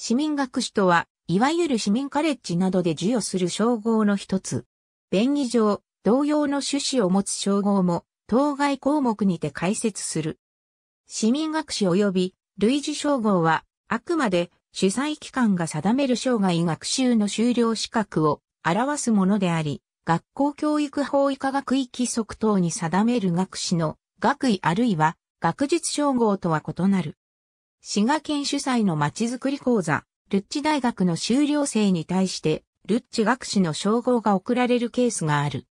市民学士とは、いわゆる市民カレッジなどで授与する称号の一つ。便宜上、同様の趣旨を持つ称号も、当該項目にて解説する。市民学士及び類似称号は、あくまで主催機関が定める生涯学習の修了資格を表すものであり、学校教育法以下学位規則等に定める学士の学位あるいは学術称号とは異なる。滋賀県主催のまちづくり講座、ルッチ大学の修了生に対して、ルッチ学士の称号が贈られるケースがある。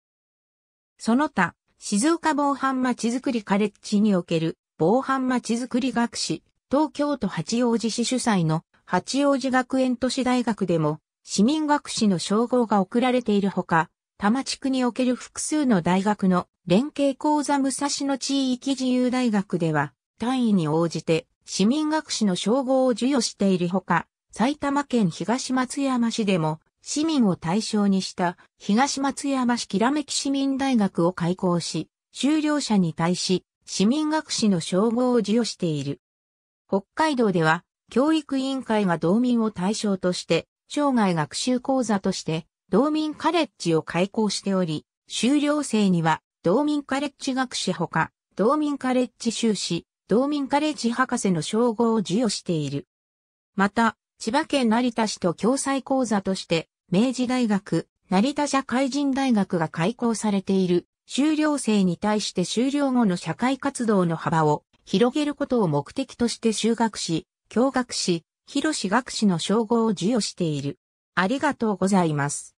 その他、静岡防犯まちづくりカレッジにおける防犯まちづくり学士、東京都八王子市主催の八王子学園都市大学でも市民学士の称号が贈られているほか、多摩地区における複数の大学の連携講座武蔵野地域自由大学では単位に応じて市民学士の称号を授与しているほか、埼玉県東松山市でも市民を対象にした東松山市きらめき市民大学を開校し、修了者に対し市民学士の称号を授与している。北海道では教育委員会が道民を対象として生涯学習講座として道民カレッジを開校しており、修了生には道民カレッジ学士ほか、道民カレッジ修士、道民カレッジ博士の称号を授与している。また、千葉県成田市と共催講座として、明治大学、成田社会人大学が開校されている修了生に対して修了後の社会活動の幅を広げることを目的として修学士、教学士、博士学士の称号を授与している。ありがとうございます。